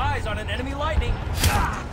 Eyes on an enemy lightning. Ah!